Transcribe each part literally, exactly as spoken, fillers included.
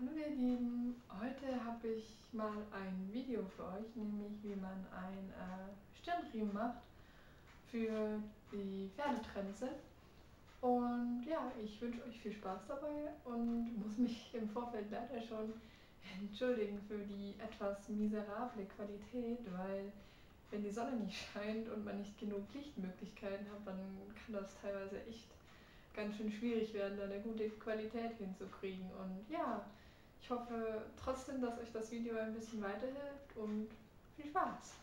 Hallo ihr Lieben, heute habe ich mal ein Video für euch, nämlich wie man einen äh, Stirnriemen macht für die Pferdetrense. Und ja, ich wünsche euch viel Spaß dabei und muss mich im Vorfeld leider schon entschuldigen für die etwas miserable Qualität, weil wenn die Sonne nicht scheint und man nicht genug Lichtmöglichkeiten hat, dann kann das teilweise echt ganz schön schwierig werden, da eine gute Qualität hinzukriegen. Und ja, ich hoffe trotzdem, dass euch das Video ein bisschen weiterhilft und viel Spaß!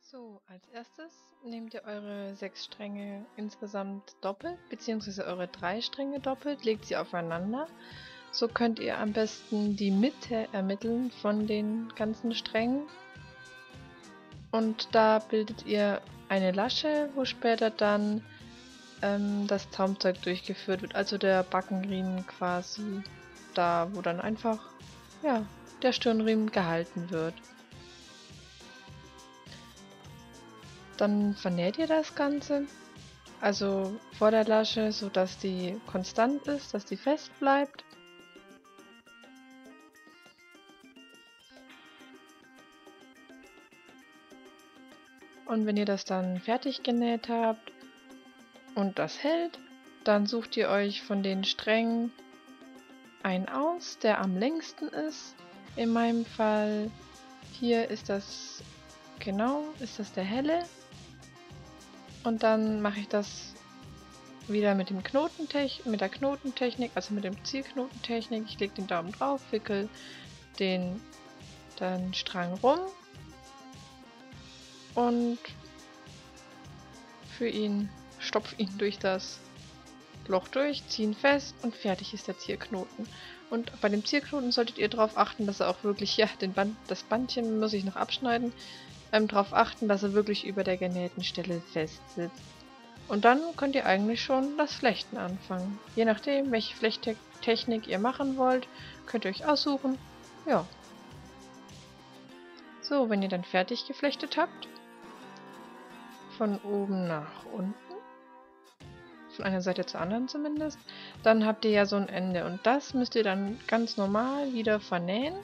So, als erstes nehmt ihr eure sechs Stränge insgesamt doppelt, beziehungsweise eure drei Stränge doppelt, legt sie aufeinander. So könnt ihr am besten die Mitte ermitteln von den ganzen Strängen. Und da bildet ihr eine Lasche, wo später dann das Zaumzeug durchgeführt wird, also der Backenriemen quasi, da wo dann einfach ja der Stirnriemen gehalten wird. Dann vernäht ihr das Ganze, also vor der Lasche, so dass die konstant ist, dass die fest bleibt. Und wenn ihr das dann fertig genäht habt und das hält, dann sucht ihr euch von den Strängen einen aus, der am längsten ist. In meinem Fall hier ist das, genau, ist das der helle. Und dann mache ich das wieder mit dem Knotentech mit der Knotentechnik, also mit dem Zielknotentechnik. Ich lege den Daumen drauf, wickel den dann Strang rum und für ihn stopfe ihn durch das Loch durch, ziehe ihn fest und fertig ist der Zierknoten. Und bei dem Zierknoten solltet ihr darauf achten, dass er auch wirklich, ja, den Band, das Bandchen muss ich noch abschneiden, ähm, darauf achten, dass er wirklich über der genähten Stelle fest sitzt. Und dann könnt ihr eigentlich schon das Flechten anfangen. Je nachdem, welche Flechttechnik ihr machen wollt, könnt ihr euch aussuchen. Ja. So, wenn ihr dann fertig geflechtet habt, von oben nach unten, von einer Seite zur anderen zumindest, dann habt ihr ja so ein Ende und das müsst ihr dann ganz normal wieder vernähen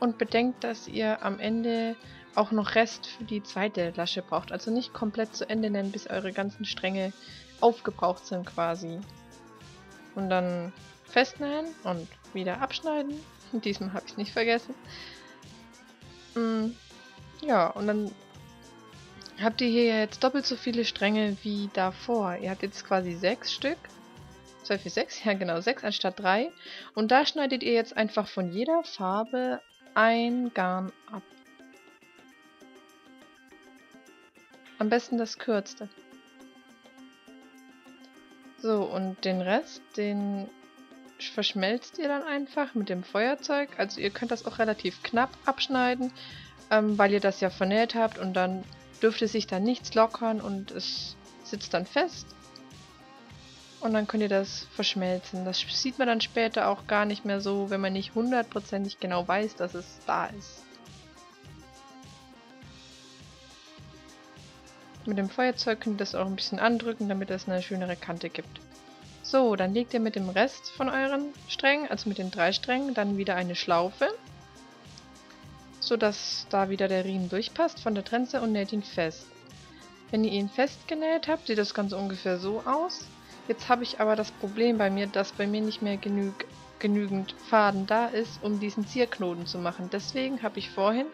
und bedenkt, dass ihr am Ende auch noch Rest für die zweite Lasche braucht, also nicht komplett zu Ende nähen, bis eure ganzen Stränge aufgebraucht sind quasi. Und dann festnähen und wieder abschneiden, diesmal habe ich es nicht vergessen. Ja, und dann habt ihr hier jetzt doppelt so viele Stränge wie davor. Ihr habt jetzt quasi sechs Stück. zwei, vier, sechs? Ja genau, sechs anstatt drei. Und da schneidet ihr jetzt einfach von jeder Farbe ein Garn ab. Am besten das kürzeste. So, und den Rest, den verschmelzt ihr dann einfach mit dem Feuerzeug. Also ihr könnt das auch relativ knapp abschneiden, ähm, weil ihr das ja vernäht habt und dann dürfte sich dann nichts lockern und es sitzt dann fest. Und dann könnt ihr das verschmelzen. Das sieht man dann später auch gar nicht mehr so, wenn man nicht hundertprozentig genau weiß, dass es da ist. Mit dem Feuerzeug könnt ihr das auch ein bisschen andrücken, damit es eine schönere Kante gibt. So, dann legt ihr mit dem Rest von euren Strängen, also mit den drei Strängen, dann wieder eine Schlaufe, so dass da wieder der Riemen durchpasst von der Trense und näht ihn fest. Wenn ihr ihn fest genäht habt, sieht das Ganze ungefähr so aus. Jetzt habe ich aber das Problem bei mir, dass bei mir nicht mehr genüg genügend Faden da ist, um diesen Zierknoten zu machen. Deswegen habe ich vorhin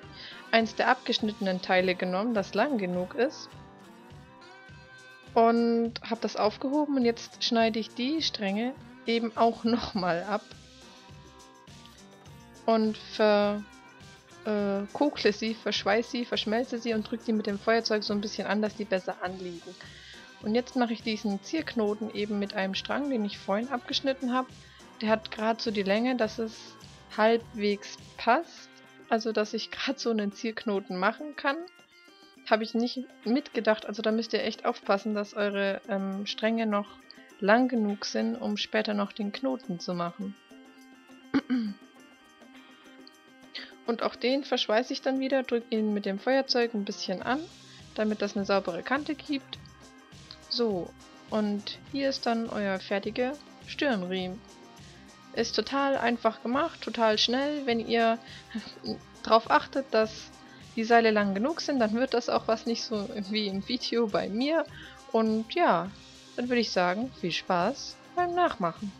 eins der abgeschnittenen Teile genommen, das lang genug ist, und habe das aufgehoben und jetzt schneide ich die Stränge eben auch nochmal ab und ver... Äh, kokle sie, verschweiß sie, verschmelze sie und drücke sie mit dem Feuerzeug so ein bisschen an, dass die besser anliegen. Und jetzt mache ich diesen Zierknoten eben mit einem Strang, den ich vorhin abgeschnitten habe. Der hat gerade so die Länge, dass es halbwegs passt, also dass ich gerade so einen Zierknoten machen kann. Habe ich nicht mitgedacht, also da müsst ihr echt aufpassen, dass eure ähm, Stränge noch lang genug sind, um später noch den Knoten zu machen. Und auch den verschweiße ich dann wieder, drücke ihn mit dem Feuerzeug ein bisschen an, damit das eine saubere Kante gibt. So, und hier ist dann euer fertiger Stirnriemen. Ist total einfach gemacht, total schnell. Wenn ihr darauf achtet, dass die Seile lang genug sind, dann wird das auch was nicht so wie im Video bei mir. Und ja, dann würde ich sagen, viel Spaß beim Nachmachen.